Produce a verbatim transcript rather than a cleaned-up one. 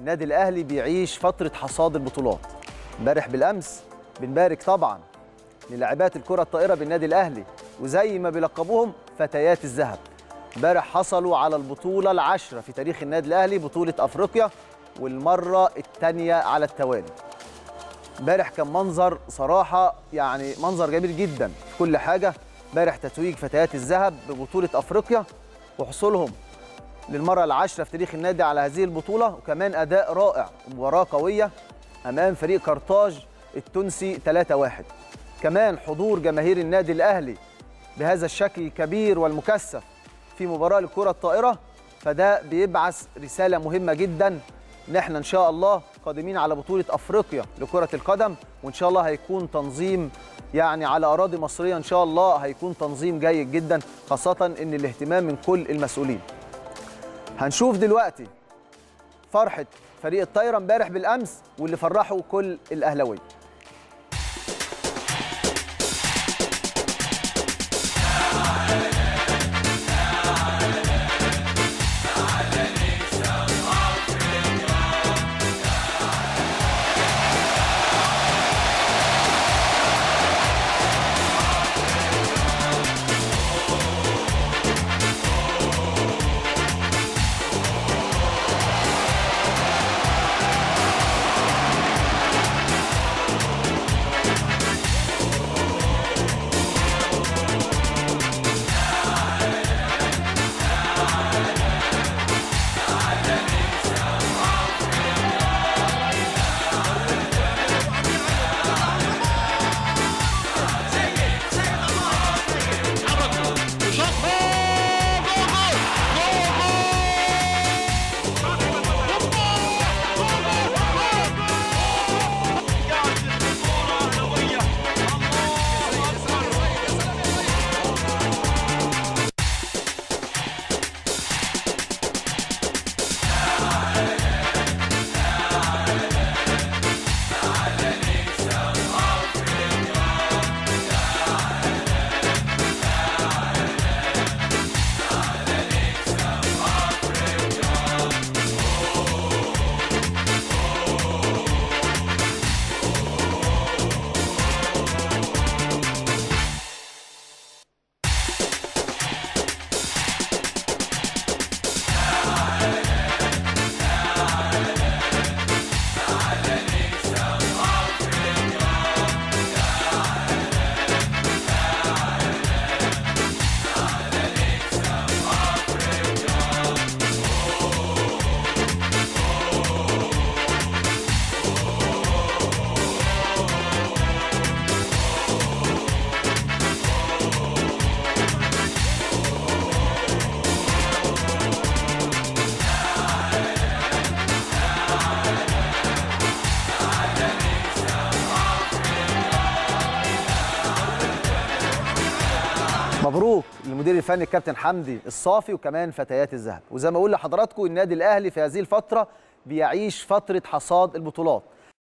النادي الأهلي بيعيش فترة حصاد البطولات. امبارح بالأمس بنبارك طبعا للاعبات الكرة الطائرة بالنادي الأهلي، وزي ما بيلقبوهم فتيات الذهب. امبارح حصلوا على البطولة العاشرة في تاريخ النادي الأهلي، بطولة أفريقيا، والمرة الثانية على التوالي. امبارح كان منظر صراحة يعني منظر جميل جدا في كل حاجة. امبارح تتويج فتيات الذهب ببطولة أفريقيا وحصولهم للمرة العاشرة في تاريخ النادي على هذه البطولة، وكمان أداء رائع ومباراة قوية أمام فريق كارتاج التونسي ثلاثة واحد. كمان حضور جماهير النادي الأهلي بهذا الشكل الكبير والمكثف في مباراة للكرة الطائرة، فده بيبعث رسالة مهمة جدا إن احنا إن شاء الله قادمين على بطولة أفريقيا لكرة القدم، وإن شاء الله هيكون تنظيم يعني على أراضي مصرية، إن شاء الله هيكون تنظيم جيد جدا، خاصة إن الاهتمام من كل المسؤولين. هنشوف دلوقتي فرحة فريق الطايرة امبارح بالأمس واللي فرحوا كل الأهلاوية. مبروك للمدير الفني الكابتن حمدي الصافي وكمان فتيات الذهب. وزي ما اقول لحضراتكم النادي الاهلي في هذه الفتره بيعيش فتره حصاد البطولات.